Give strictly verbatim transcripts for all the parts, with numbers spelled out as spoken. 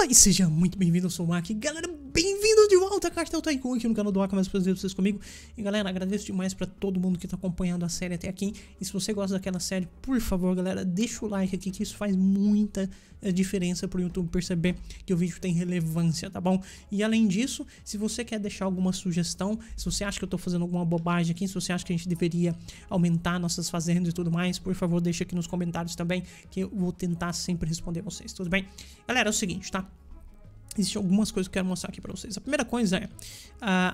Fala e seja muito bem-vindo, eu sou o Waka. Galera, bem-vindo de volta a Cartel Tycoon aqui no canal do Waka, mais um prazer vocês comigo. E galera, agradeço demais pra todo mundo que tá acompanhando a série até aqui. E se você gosta daquela série, por favor, galera, deixa o like aqui, que isso faz muita é, diferença pro YouTube perceber que o vídeo tem relevância, tá bom? E além disso, se você quer deixar alguma sugestão, se você acha que eu tô fazendo alguma bobagem aqui, se você acha que a gente deveria aumentar nossas fazendas e tudo mais, por favor, deixa aqui nos comentários também, que eu vou tentar sempre responder vocês, tudo bem? Galera, é o seguinte, tá? Existem algumas coisas que eu quero mostrar aqui pra vocês. A primeira coisa é, uh,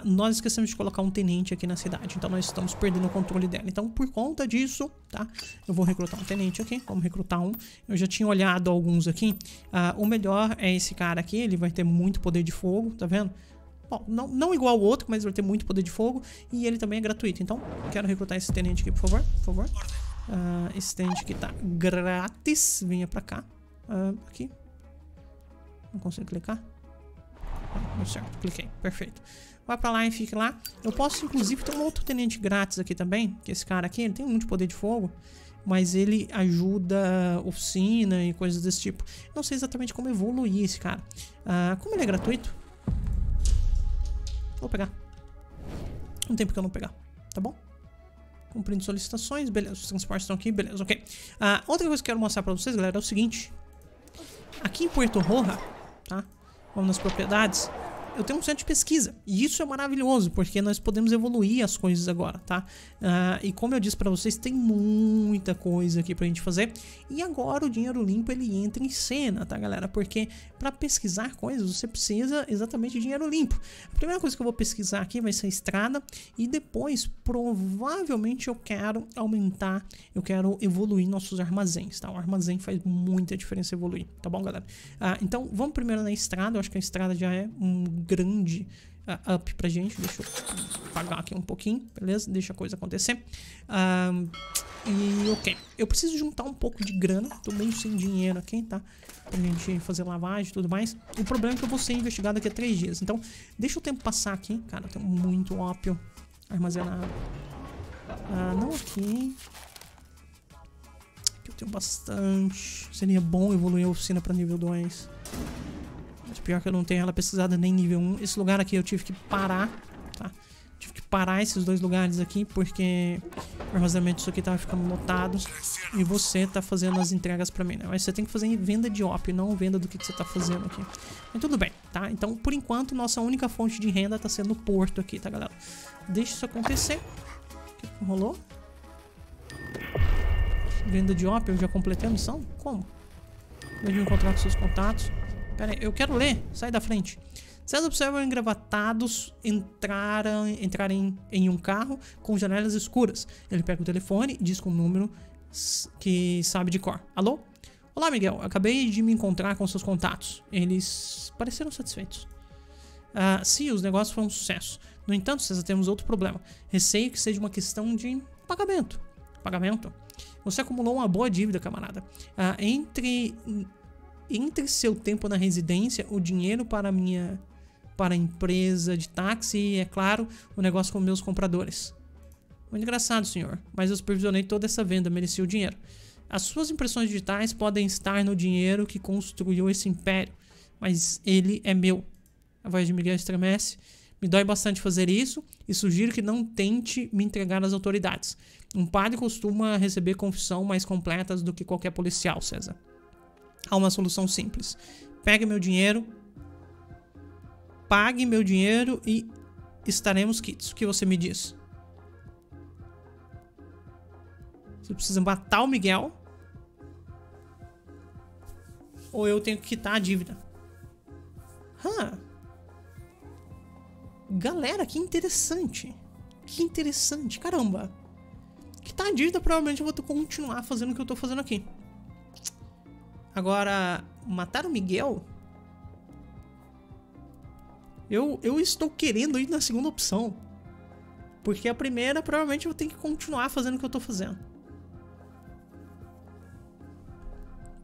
nós esquecemos de colocar um tenente aqui na cidade, então nós estamos perdendo o controle dela. Então por conta disso, tá, eu vou recrutar um tenente aqui, vamos recrutar um. Eu já tinha olhado alguns aqui, uh, o melhor é esse cara aqui, ele vai ter muito poder de fogo, tá vendo? Bom, não, não igual o outro, mas vai ter muito poder de fogo e ele também é gratuito. Então quero recrutar esse tenente aqui, por favor, por favor. Uh, esse tenente aqui tá grátis, venha pra cá, uh, aqui. Não consigo clicar. Ah, certo, cliquei, perfeito. Vai pra lá e fique lá. Eu posso inclusive ter um outro tenente grátis aqui também, que esse cara aqui, ele tem muito poder de fogo, mas ele ajuda oficina e coisas desse tipo. Não sei exatamente como evoluir esse cara. ah, Como ele é gratuito, vou pegar. Não tem porque eu não pegar, tá bom? Cumprindo solicitações, beleza, os transportes estão aqui, beleza, ok. ah, Outra coisa que eu quero mostrar pra vocês, galera, é o seguinte. Aqui em Puerto Roja, tá? Vamos nas propriedades. Eu tenho um centro de pesquisa. E isso é maravilhoso, porque nós podemos evoluir as coisas agora, tá? Uh, e como eu disse pra vocês, tem muita coisa aqui pra gente fazer. E agora o dinheiro limpo, ele entra em cena, tá, galera? Porque pra pesquisar coisas, você precisa exatamente de dinheiro limpo. A primeira coisa que eu vou pesquisar aqui vai ser a estrada. E depois, provavelmente, eu quero aumentar, eu quero evoluir nossos armazéns, tá? O armazém faz muita diferença evoluir, tá bom, galera? Uh, então, vamos primeiro na estrada. Eu acho que a estrada já é um grande uh, up pra gente. Deixa eu pagar aqui um pouquinho, beleza? Deixa a coisa acontecer. um, E ok, eu preciso juntar um pouco de grana. Tô meio sem dinheiro aqui, tá? Pra gente fazer lavagem e tudo mais. O problema é que eu vou ser investigado daqui a três dias. Então deixa o tempo passar aqui. Cara, eu tenho muito ópio armazenado. Ah, não aqui. Aqui eu tenho bastante. Seria bom evoluir a oficina pra nível dois. Pior que eu não tenho ela pesquisada nem nível um. Esse lugar aqui eu tive que parar, tá? Tive que parar esses dois lugares aqui, porque o armazenamento disso aqui tava ficando lotado. E você tá fazendo as entregas pra mim, né? Mas você tem que fazer venda de ópio, não venda do que, que você tá fazendo aqui. Mas tudo bem, tá? Então, por enquanto, nossa única fonte de renda tá sendo o porto aqui, tá, galera? Deixa isso acontecer. O que rolou? Venda de ópio, eu já completei a missão? Como? Veja encontrar com seus contatos. Pera aí, eu quero ler. Sai da frente. César observa engravatados entraram, entrarem em um carro com janelas escuras. Ele pega o telefone e diz com um número que sabe de cor. Alô? Olá, Miguel. Acabei de me encontrar com seus contatos. Eles pareceram satisfeitos. Ah, sim, os negócios foram um sucesso. No entanto, César, temos outro problema. Receio que seja uma questão de pagamento. Pagamento? Você acumulou uma boa dívida, camarada. Ah, entre... Entre seu tempo na residência, o dinheiro para minha para a empresa de táxi e, é claro, o negócio com meus compradores. Muito engraçado, senhor, mas eu supervisionei toda essa venda, mereci o dinheiro. As suas impressões digitais podem estar no dinheiro que construiu esse império, mas ele é meu. A voz de Miguel estremece. Me dói bastante fazer isso e sugiro que não tente me entregar às autoridades. Um padre costuma receber confissão mais completas do que qualquer policial, César. Há uma solução simples. Pegue meu dinheiro, pague meu dinheiro e estaremos quites. O que você me diz? Você precisa matar o Miguel ou eu tenho que quitar a dívida? Hã. Galera, que interessante. Que interessante, caramba. Quitar a dívida, provavelmente eu vou continuar fazendo o que eu tô fazendo aqui. Agora, matar o Miguel? Eu, eu estou querendo ir na segunda opção. Porque a primeira, provavelmente, eu tenho que continuar fazendo o que eu estou fazendo.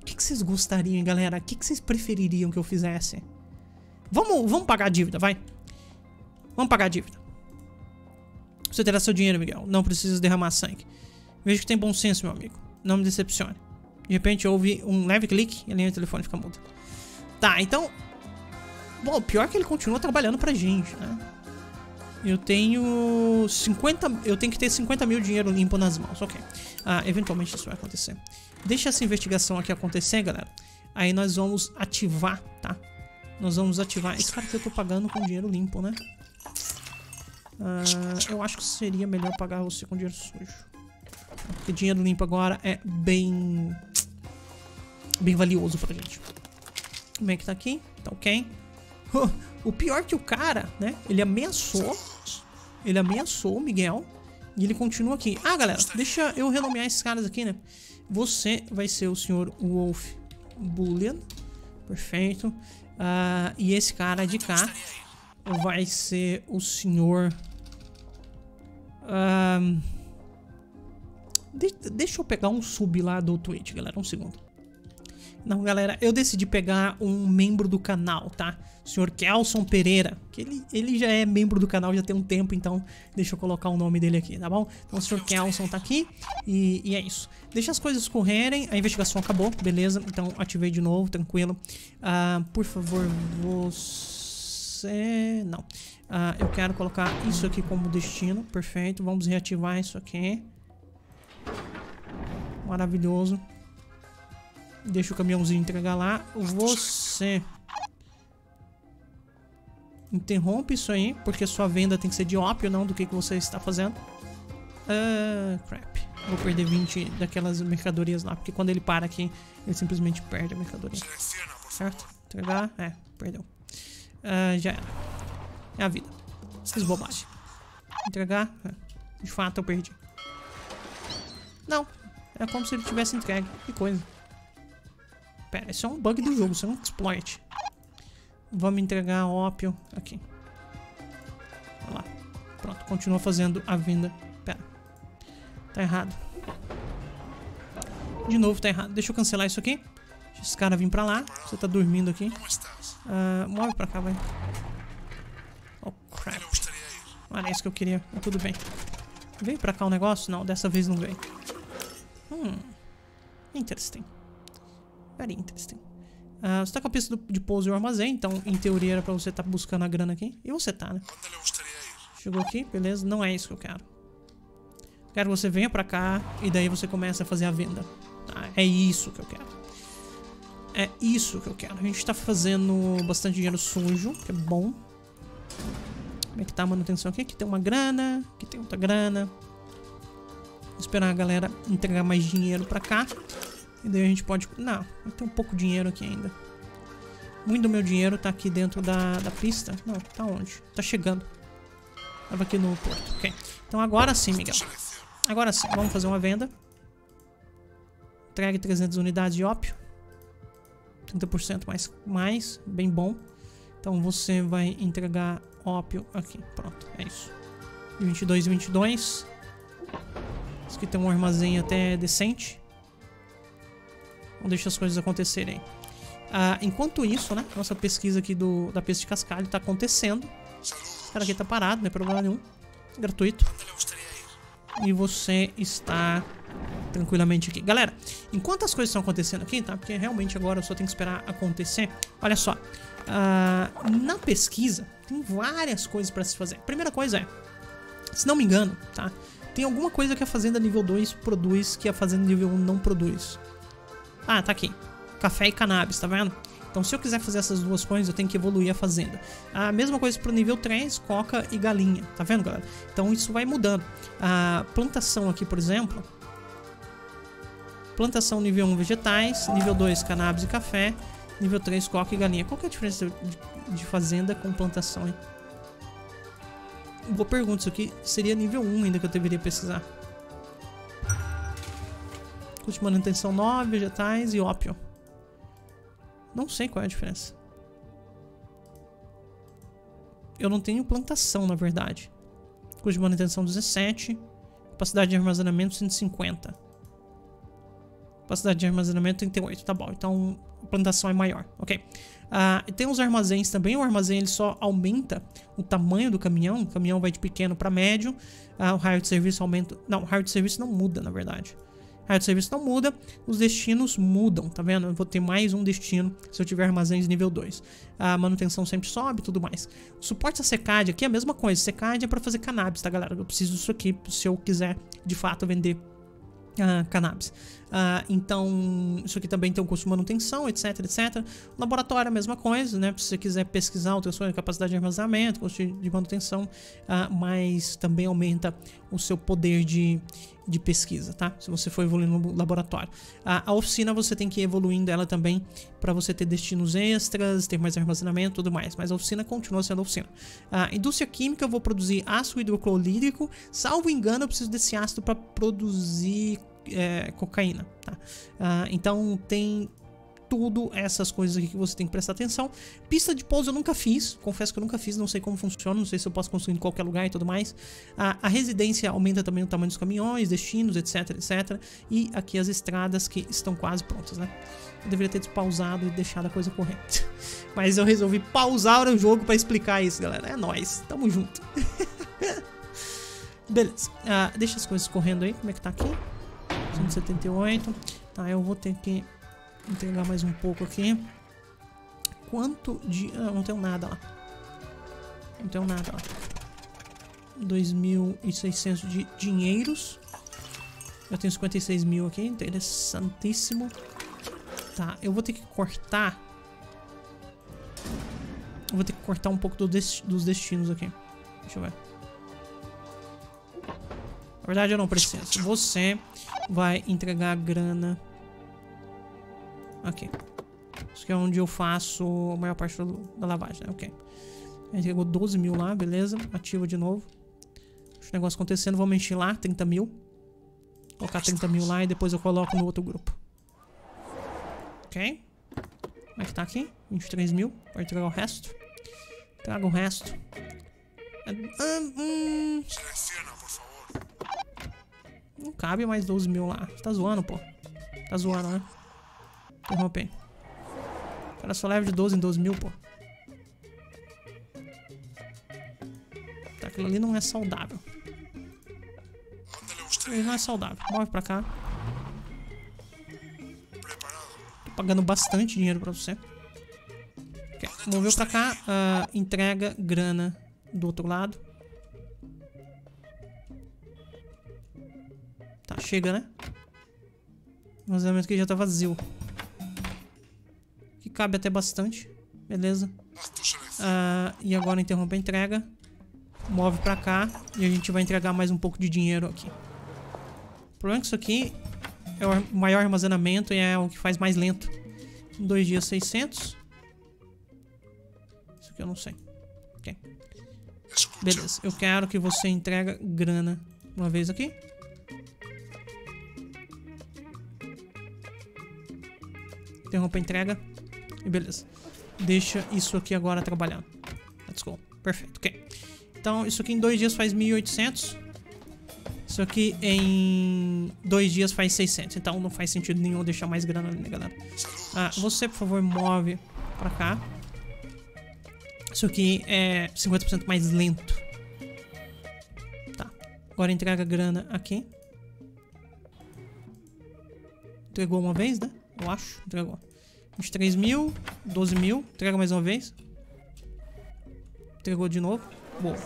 O que, que vocês gostariam, galera? O que, que vocês prefeririam que eu fizesse? Vamos, vamos pagar a dívida, vai. Vamos pagar a dívida. Você terá seu dinheiro, Miguel. Não precisa derramar sangue. Vejo que tem bom senso, meu amigo. Não me decepcione. De repente houve um leve clique e a linha do telefone fica muda. Tá, então Bom, o pior é que ele continua trabalhando pra gente, né? Eu tenho cinquenta... Eu tenho que ter cinquenta mil dinheiro limpo nas mãos, ok. Ah, eventualmente isso vai acontecer. Deixa essa investigação aqui acontecer, galera. Aí nós vamos ativar, tá? Nós vamos ativar... Esse cara que eu tô pagando com dinheiro limpo, né? Ah, eu acho que seria melhor pagar você com dinheiro sujo. Porque dinheiro limpo agora é bem... Bem valioso pra gente. Como é que tá aqui? Tá ok. O pior é que o cara, né? Ele ameaçou. Ele ameaçou o Miguel. E ele continua aqui. Ah, galera, deixa eu renomear esses caras aqui, né? Você vai ser o senhor Wolf Bullion. Perfeito. Uh, e esse cara de cá vai ser o senhor... Uh, de deixa eu pegar um sub lá do Twitch, galera. Um segundo. Não, galera, eu decidi pegar um membro do canal, tá? O senhor Kelson Pereira, que ele, ele já é membro do canal, já tem um tempo, então deixa eu colocar o nome dele aqui, tá bom? Então o senhor Kelson tá aqui e, e é isso. Deixa as coisas correrem, a investigação acabou, beleza? Então ativei de novo, tranquilo. Ah, por favor, você... Não. Ah, eu quero colocar isso aqui como destino, perfeito. Vamos reativar isso aqui. Maravilhoso. Deixa o caminhãozinho entregar lá. Você interrompe isso aí, porque sua venda tem que ser de ópio, não do que, que você está fazendo. Ah, crap. Vou perder vinte daquelas mercadorias lá, porque quando ele para aqui, ele simplesmente perde a mercadoria. Certo? Entregar? É, perdeu. Ah, já era. É a vida. Essas bobagens. Entregar? É. De fato, eu perdi. Não. É como se ele tivesse entregue. Que coisa. Pera, isso é um bug do jogo, isso é um exploit. Vamos entregar ópio aqui. Olha lá. Pronto, continua fazendo a venda. Pera. Tá errado. De novo tá errado. Deixa eu cancelar isso aqui. Deixa esse cara vir pra lá. Você tá dormindo aqui. Uh, move pra cá, vai. Oh, crap. Não era isso que eu queria. Mas tudo bem. Veio pra cá o negócio? Não, dessa vez não veio. Hum. Interesting. Very interesting. Uh, você tá com a pista do, de pouso e o armazém, então em teoria era pra você estar tá buscando a grana aqui. E você tá, né? Chegou aqui, beleza? Não é isso que eu quero. Quero que você venha pra cá e daí você começa a fazer a venda. Ah, é isso que eu quero. É isso que eu quero. A gente tá fazendo bastante dinheiro sujo, que é bom. Como é que tá a manutenção aqui? Aqui tem uma grana, aqui tem outra grana. Vou esperar a galera entregar mais dinheiro pra cá. E daí a gente pode... Não, tem um pouco de dinheiro aqui ainda. Muito do meu dinheiro tá aqui dentro da, da pista. Não, tá onde? Tá chegando. Tava aqui no porto, ok. Então agora sim, Miguel. Agora sim, vamos fazer uma venda. Entregue trezentas unidades de ópio. trinta por cento mais, mais, bem bom. Então você vai entregar ópio aqui. Pronto, é isso. vinte e dois, vinte e dois. Isso aqui tem um armazém até decente. Deixa as coisas acontecerem. Ah, enquanto isso, né? Nossa pesquisa aqui do, da peste de cascalho tá acontecendo. O cara aqui tá parado, não é problema nenhum. Gratuito. E você está tranquilamente aqui. Galera, enquanto as coisas estão acontecendo aqui, tá? Porque realmente agora eu só tenho que esperar acontecer. Olha só. Ah, na pesquisa, tem várias coisas pra se fazer. A primeira coisa é, se não me engano, tá? Tem alguma coisa que a fazenda nível dois produz que a fazenda nível um não produz. Ah, tá aqui. Café e cannabis, tá vendo? Então se eu quiser fazer essas duas coisas, eu tenho que evoluir a fazenda. A mesma coisa pro nível três, coca e galinha. Tá vendo, galera? Então isso vai mudando. A plantação aqui, por exemplo. Plantação nível um, vegetais. Nível dois, cannabis e café. Nível três, coca e galinha. Qual que é a diferença de fazenda com plantação, hein? Boa pergunta, isso aqui seria nível um ainda que eu deveria pesquisar. Custo de manutenção nove, vegetais e ópio. Não sei qual é a diferença. Eu não tenho plantação, na verdade. Custo de manutenção dezessete. Capacidade de armazenamento cento e cinquenta. Capacidade de armazenamento trinta e oito, tá bom. Então a plantação é maior, ok. Ah, e tem os armazéns também. O armazém ele só aumenta o tamanho do caminhão. O caminhão vai de pequeno para médio. Ah, o raio de serviço aumenta... Não, o raio de serviço não muda, na verdade. A área de serviço não muda, os destinos mudam, tá vendo? Eu vou ter mais um destino se eu tiver armazéns nível dois. A manutenção sempre sobe e tudo mais. O suporte a secade aqui é a mesma coisa. Secade é pra fazer cannabis, tá, galera? Eu preciso disso aqui se eu quiser, de fato, vender uh, cannabis. Uh, então, isso aqui também tem um custo de manutenção, etc, etc. O laboratório é a mesma coisa, né? Se você quiser pesquisar, alterações de capacidade de armazenamento, custo de manutenção, uh, mas também aumenta o seu poder de, de pesquisa, tá? Se você for evoluindo no laboratório. Uh, a oficina você tem que ir evoluindo ela também para você ter destinos extras, ter mais armazenamento e tudo mais. Mas a oficina continua sendo a oficina. Uh, indústria química, eu vou produzir ácido hidroclorídrico. Salvo engano, eu preciso desse ácido para produzir É, cocaína, tá? Ah, então tem tudo essas coisas aqui que você tem que prestar atenção. Pista de pouso eu nunca fiz, confesso que eu nunca fiz, não sei como funciona, não sei se eu posso construir em qualquer lugar e tudo mais. Ah, a residência aumenta também o tamanho dos caminhões, destinos, etc, etc. E aqui as estradas que estão quase prontas, né? Eu deveria ter despausado e deixado a coisa correr, mas eu resolvi pausar o jogo pra explicar isso, galera. É nóis, tamo junto. Beleza, ah, deixa as coisas correndo aí, como é que tá aqui? cento e setenta e oito. Tá, eu vou ter que entregar mais um pouco aqui. Quanto de... Ah, não tenho nada lá. Não tenho nada lá. dois mil e seiscentos de dinheiros. Eu tenho cinquenta e seis mil aqui. Interessantíssimo. Tá, eu vou ter que cortar... Eu vou ter que cortar um pouco do dest... dos destinos aqui. Deixa eu ver. Na verdade eu não preciso. Você vai entregar grana aqui. Isso aqui é onde eu faço a maior parte do, da lavagem, né? Ok. Entregou doze mil lá, beleza. Ativa de novo. Deixa o negócio acontecendo. Vamos encher lá, trinta mil. Colocar trinta mil lá e depois eu coloco no outro grupo. Ok. Como é que tá aqui? vinte e três mil. Vai entregar o resto. Traga o resto. Hum... Não cabe mais doze mil lá. Você tá zoando, pô. Tá zoando, né? Interrompei. O cara só leva de doze em doze mil, pô. Tá, aquilo ali não é saudável. Ele não é saudável. Move pra cá. Tô pagando bastante dinheiro pra você. Okay. Moveu pra cá. Uh, entrega grana do outro lado. Tá, chega, né? O armazenamento aqui já tá vazio. Que cabe até bastante. Beleza. Ah, e agora interrompe a entrega. Move pra cá. E a gente vai entregar mais um pouco de dinheiro aqui. O problema é que isso aqui é o maior armazenamento e é o que faz mais lento. Em dois dias, seiscentos. Isso aqui eu não sei. Ok. Beleza. Eu quero que você entrega grana uma vez aqui. Interrompa a entrega. E beleza. Deixa isso aqui agora trabalhando. Let's go. Perfeito. Ok. Então, isso aqui em dois dias faz mil e oitocentos. Isso aqui em dois dias faz seiscentos. Então, não faz sentido nenhum deixar mais grana ali, né, galera? Ah, você, por favor, move pra cá. Isso aqui é cinquenta por cento mais lento. Tá. Agora entrega a grana aqui. Entregou uma vez, né? Eu acho, entregou vinte e três mil, doze mil, entrega mais uma vez. Entregou de novo. Boa.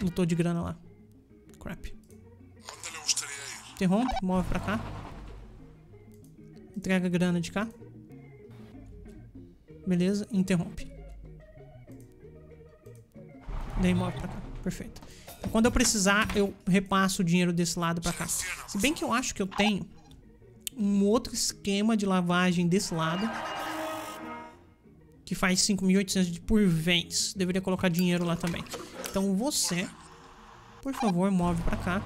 Lutou de grana lá. Crap. Interrompe, move pra cá. Entrega grana de cá. Beleza, interrompe. Daí move pra cá, perfeito. Então, quando eu precisar, eu repasso o dinheiro desse lado pra cá. Se bem que eu acho que eu tenho um outro esquema de lavagem desse lado que faz cinco mil e oitocentos por vez. Deveria colocar dinheiro lá também. Então você, por favor, move pra cá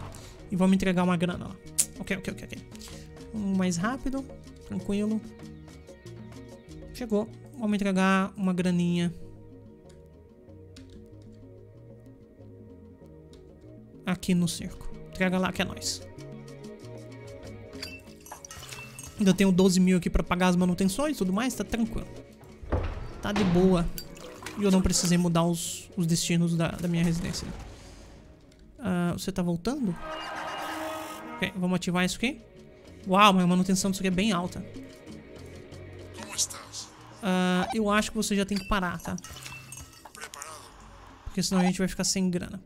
e vamos entregar uma grana lá. Ok, ok, ok, ok. Vamos mais rápido, tranquilo. Chegou. Vamos entregar uma graninha aqui no cerco. Entrega lá que é nóis. Ainda tenho doze mil aqui pra pagar as manutenções e tudo mais, tá tranquilo. Tá de boa. E eu não precisei mudar os, os destinos da, da minha residência. Uh, você tá voltando? Ok, vamos ativar isso aqui. Uau, mas a manutenção disso aqui é bem alta. Como estás? Uh, eu acho que você já tem que parar, tá? Preparado. Porque senão a gente vai ficar sem grana.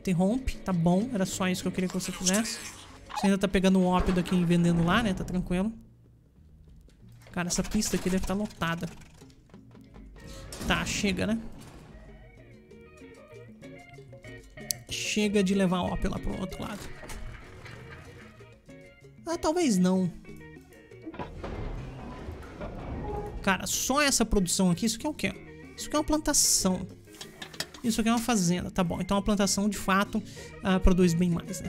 Interrompe, tá bom. Era só isso que eu queria que você fizesse. Você ainda tá pegando um ópio daqui e vendendo lá, né? Tá tranquilo. Cara, essa pista aqui deve estar lotada. Tá, chega, né? Chega de levar ópio lá pro outro lado. Ah, talvez não. Cara, só essa produção aqui, isso aqui é o quê? Isso aqui é uma plantação. Isso aqui é uma fazenda, tá bom. Então a plantação, de fato, uh, produz bem mais, né?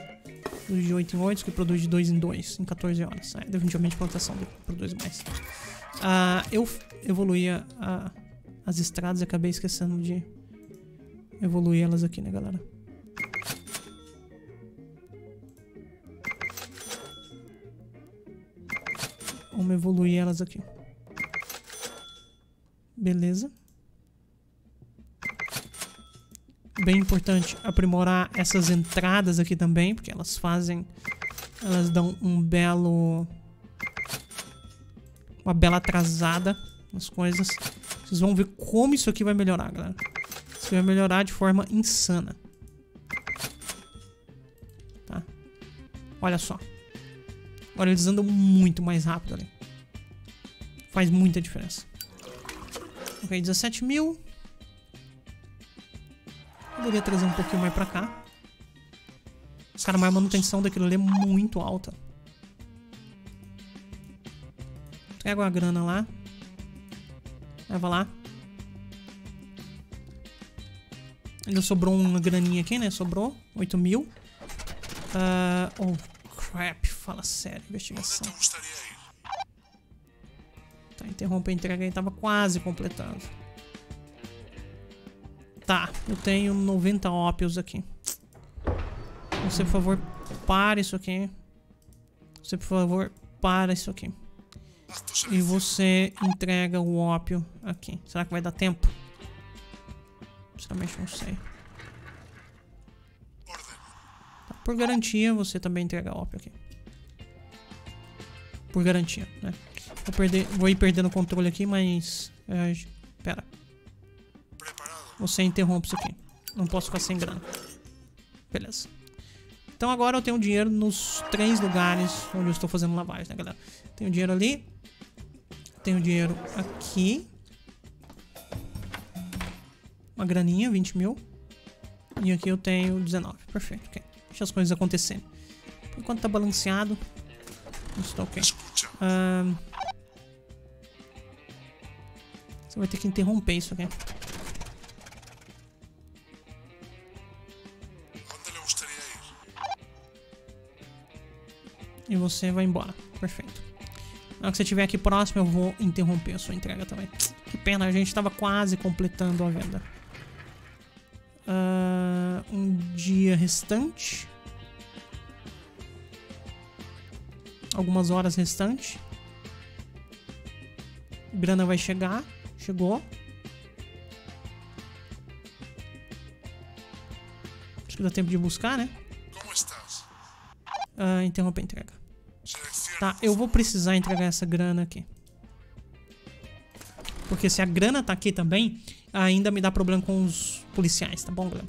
Produz de oito em oito, que produz de dois em dois, em quatorze horas. É, definitivamente a plantação produz mais. Uh, eu evoluía uh, as estradas e acabei esquecendo de evoluir elas aqui, né, galera? Vamos evoluir elas aqui. Beleza. Bem importante aprimorar essas entradas aqui também, porque elas fazem, elas dão um belo, uma bela atrasada nas coisas. Vocês vão ver como isso aqui vai melhorar, galera. Isso aqui vai melhorar de forma insana. Tá? Olha só. Agora eles andam muito mais rápido ali. Faz muita diferença. Ok, dezessete mil. Poderia trazer um pouquinho mais pra cá. Cara, mas a manutenção daquilo ali é muito alta. Pega a grana lá. Leva lá. Ainda sobrou uma graninha aqui, né? Sobrou oito mil. Uh, oh, crap. Fala sério, investigação. Tá, interrompe a entrega aí. Tava quase completando. Tá, eu tenho noventa ópios aqui. Você, por favor, para isso aqui. Você, por favor, para isso aqui. E você entrega o ópio aqui. Será que vai dar tempo? Sinceramente, não sei. Tá, por garantia, você também entrega ópio aqui. Por garantia, né? Vou, perder, vou ir perdendo o controle aqui, mas... É, pera. Você interrompe isso aqui. Não posso ficar sem grana. Beleza. Então agora eu tenho dinheiro nos três lugares onde eu estou fazendo lavagem, né, galera? Tenho dinheiro ali. Tenho dinheiro aqui. Uma graninha, vinte mil. E aqui eu tenho dezenove. Perfeito, ok. Deixa as coisas acontecerem. Por enquanto tá balanceado. Isso tá ok. Um... Você vai ter que interromper isso aqui. E você vai embora. Perfeito. Na hora que você estiver aqui próximo, eu vou interromper a sua entrega também. Que pena, a gente estava quase completando a venda. Uh, um dia restante. Algumas horas restantes. Grana vai chegar. Chegou. Acho que dá tempo de buscar, né? Como estás? Uh, interrompe a entrega. Tá, eu vou precisar entregar essa grana aqui. Porque se a grana tá aqui também, ainda me dá problema com os policiais, tá bom, galera?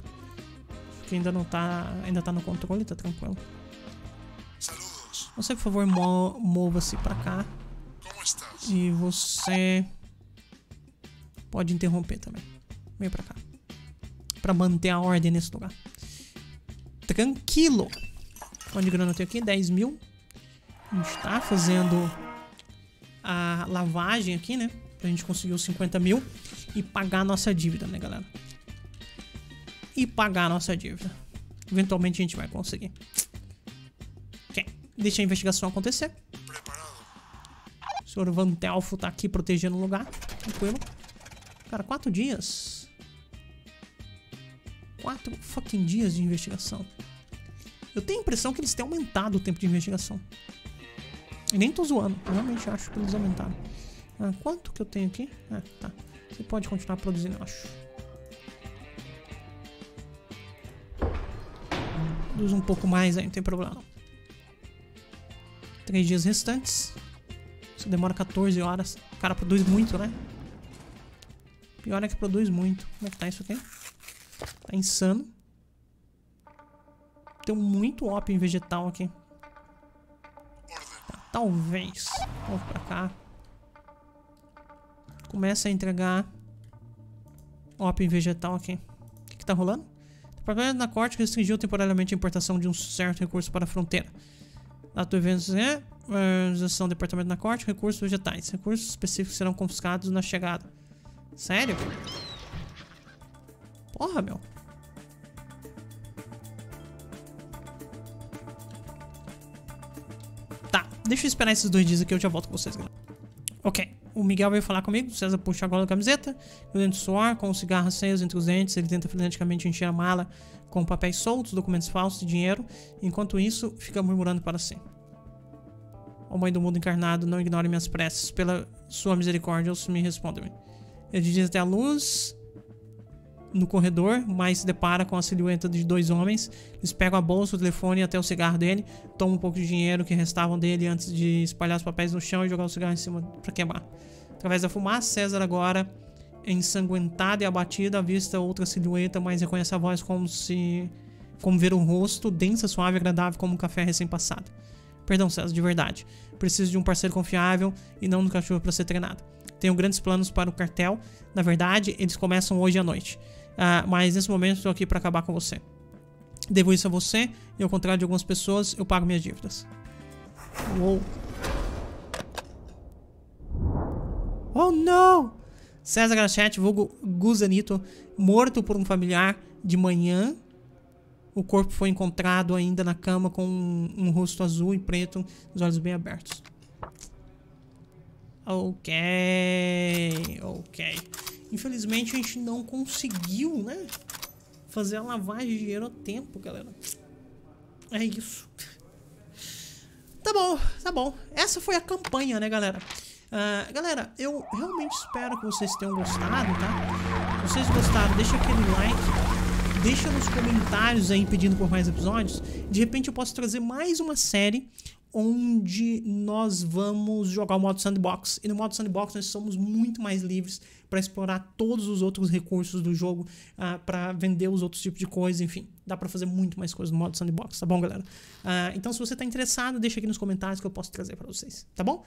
Porque ainda não tá. Ainda tá no controle, tá tranquilo. Saludos. Você, por favor, mo mova-se pra cá. Como estás? E você pode interromper também. Vem pra cá. Pra manter a ordem nesse lugar. Tranquilo. Quanto de grana eu tenho aqui? dez mil. A gente tá fazendo a lavagem aqui, né? Pra gente conseguir os cinquenta mil e pagar a nossa dívida, né, galera? E pagar a nossa dívida. Eventualmente a gente vai conseguir. Ok. Deixa a investigação acontecer. O senhor Van Telfo tá aqui protegendo o lugar. Tranquilo. Cara, quatro dias. Quatro fucking dias de investigação. Eu tenho a impressão que eles têm aumentado o tempo de investigação. E nem tô zoando, eu realmente acho que eles aumentaram. Ah, quanto que eu tenho aqui? Ah, tá. Você pode continuar produzindo, eu acho. Produz um pouco mais aí, não tem problema não. Três dias restantes. Isso demora quatorze horas. O cara produz muito, né? Pior é que produz muito. Como é que tá isso aqui? Tá insano. Tem muito ópio vegetal aqui. Tá, talvez. Vamos pra cá. Começa a entregar ópio vegetal aqui. O que, que tá rolando? O programa da corte restringiu temporariamente a importação de um certo recurso para a fronteira. Lá do evento é organização do departamento da corte, recursos vegetais. Recursos específicos serão confiscados na chegada. Sério? Porra, meu. Tá, deixa eu esperar esses dois dias aqui, eu já volto com vocês, galera. Ok, o Miguel veio falar comigo, o César puxa a gola da camiseta, grudando suor, com o cigarro aceso entre os dentes, ele tenta freneticamente encher a mala com papéis soltos, documentos falsos e dinheiro, enquanto isso, fica murmurando para si. Ó mãe do mundo encarnado, não ignore minhas preces, pela sua misericórdia, me responda-me. Ele diz até a luz no corredor, mas se depara com a silhueta de dois homens. Eles pegam a bolsa, o telefone e até o cigarro dele, tomam um pouco de dinheiro que restavam dele antes de espalhar os papéis no chão e jogar o cigarro em cima para queimar. Através da fumaça, César, agora ensanguentado e abatido, avista outra silhueta, mas reconhece a voz como se como ver um rosto, densa, suave e agradável como um café recém-passado. Perdão, César, de verdade. Preciso de um parceiro confiável e não do cachorro para ser treinado. Tenho grandes planos para o cartel. Na verdade, eles começam hoje à noite. Uh, mas nesse momento estou aqui para acabar com você. Devo isso a você e, ao contrário de algumas pessoas, eu pago minhas dívidas. Uou. Oh não! César Gachete, vulgo Guzanito, morto por um familiar de manhã. O corpo foi encontrado ainda na cama com um, um rosto azul e preto, os olhos bem abertos. Ok, ok. Infelizmente a gente não conseguiu, né, fazer a lavagem de dinheiro a tempo, galera. É isso. Tá bom, tá bom. Essa foi a campanha, né, galera? Uh, galera, eu realmente espero que vocês tenham gostado, tá? Se vocês gostaram, deixa aquele like. Deixa nos comentários aí pedindo por mais episódios. De repente eu posso trazer mais uma série onde nós vamos jogar o modo sandbox. E no modo sandbox nós somos muito mais livres para explorar todos os outros recursos do jogo, uh, para vender os outros tipos de coisa, enfim. Dá para fazer muito mais coisas no modo sandbox, tá bom, galera? Uh, então se você tá interessado, deixa aqui nos comentários que eu posso trazer para vocês, tá bom?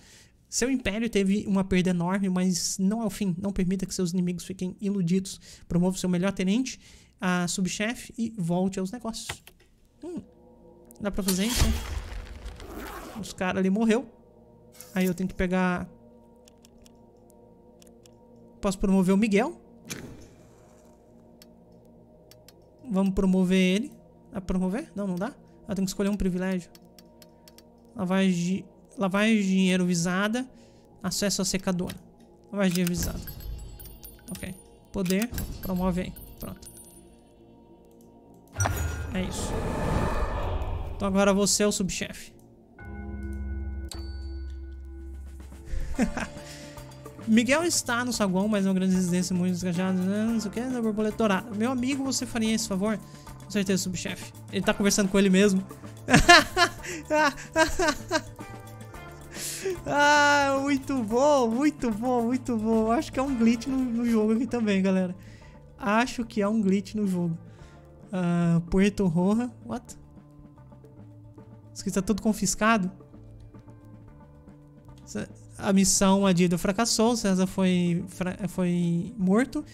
Seu império teve uma perda enorme, mas não é o fim. Não permita que seus inimigos fiquem iludidos. Promova o seu melhor tenente, uh, subchefe e volte aos negócios. Hum, dá para fazer isso, né? Os caras ali morreu. Aí eu tenho que pegar. Posso promover o Miguel. Vamos promover ele. Dá pra promover? Não, não dá. Ah, tem que escolher um privilégio. Lavagem de, Lavagem de dinheiro visada. Acesso à secadora. Lavagem de dinheiro visada. Ok. Poder. Promove aí. Pronto. É isso. Então agora você é o subchefe. Miguel está no saguão, mas é uma grande residência, muito desgajado, não sei o que, na borboleta dourada. Meu amigo, você faria esse favor? Com certeza, subchefe. Ele tá conversando com ele mesmo. Ah, muito bom, muito bom, muito bom. Acho que é um glitch no, no jogo aqui também, galera. Acho que é um glitch no jogo. Uh, Puerto Roja. What? Isso aqui tá tudo confiscado? Isso. A missão Adida fracassou, César foi, foi morto.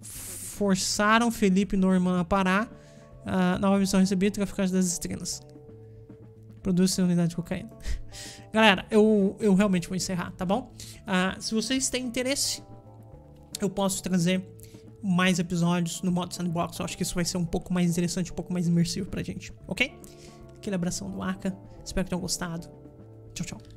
Forçaram Felipe Norman a parar. Uh, nova missão recebida, traficante das estrelas. Produz unidade de cocaína. Galera, eu, eu realmente vou encerrar, tá bom? Uh, se vocês têm interesse, eu posso trazer mais episódios no modo sandbox. Eu acho que isso vai ser um pouco mais interessante, um pouco mais imersivo pra gente, ok? Aquele abração do Waka. Espero que tenham gostado. Tchau, tchau.